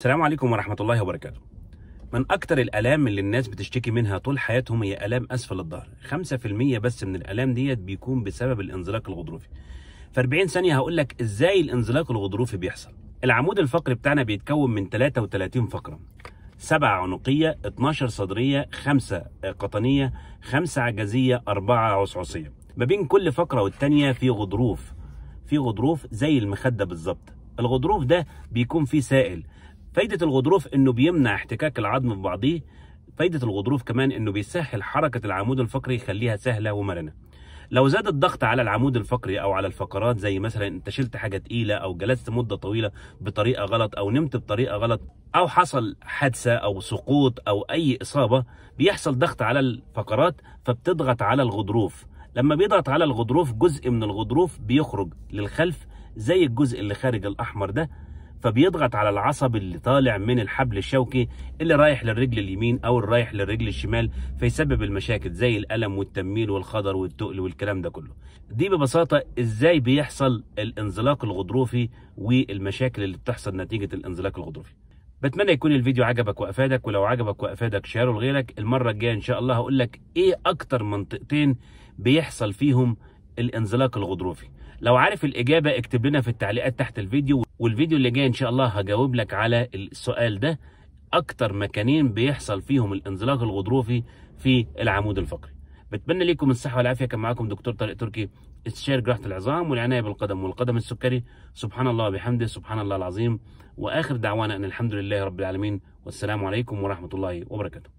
السلام عليكم ورحمة الله وبركاته. من أكتر الآلام اللي الناس بتشتكي منها طول حياتهم هي آلام أسفل الظهر. 5% بس من الآلام ديت بيكون بسبب الانزلاق الغضروفي. في 40 ثانية هقول لك إزاي الانزلاق الغضروفي بيحصل. العمود الفقري بتاعنا بيتكون من 33 فقرة، 7 عنقية، 12 صدرية، 5 قطنية، 5 عجزية، 4 عصعصية. ما بين كل فقرة والتانية في غضروف زي المخدة بالظبط. الغضروف ده بيكون فيه سائل. فايدة الغضروف انه بيمنع احتكاك العظم ببعضيه. فايدة الغضروف كمان انه بيسهل حركة العمود الفقري، يخليها سهلة ومرنة. لو زاد الضغط على العمود الفقري او على الفقرات، زي مثلا انت شلت حاجة تقيلة او جلست مدة طويلة بطريقة غلط او نمت بطريقة غلط او حصل حادثة او سقوط او اي اصابة، بيحصل ضغط على الفقرات فبتضغط على الغضروف. لما بيضغط على الغضروف جزء من الغضروف بيخرج للخلف زي الجزء اللي خارج الاحمر ده، فبيضغط على العصب اللي طالع من الحبل الشوكي اللي رايح للرجل اليمين او رايح للرجل الشمال، فيسبب المشاكل زي الالم والتنميل والخضر والتقل والكلام ده كله. دي ببساطه ازاي بيحصل الانزلاق الغضروفي والمشاكل اللي بتحصل نتيجه الانزلاق الغضروفي. بتمنى يكون الفيديو عجبك وافادك، ولو عجبك وافادك شيره لغيرك. المره الجايه ان شاء الله هقول لك ايه اكتر منطقتين بيحصل فيهم الانزلاق الغضروفي. لو عارف الاجابه اكتب لنا في التعليقات تحت الفيديو، والفيديو اللي جاي ان شاء الله هجاوب لك على السؤال ده، اكتر مكانين بيحصل فيهم الانزلاق الغضروفي في العمود الفقري. بتمنى ليكم الصحه والعافيه. كان معاكم دكتور طارق تركي، استشاري جراحه العظام والعنايه بالقدم والقدم السكري. سبحان الله وبحمده، سبحان الله العظيم. واخر دعوانا ان الحمد لله رب العالمين، والسلام عليكم ورحمه الله وبركاته.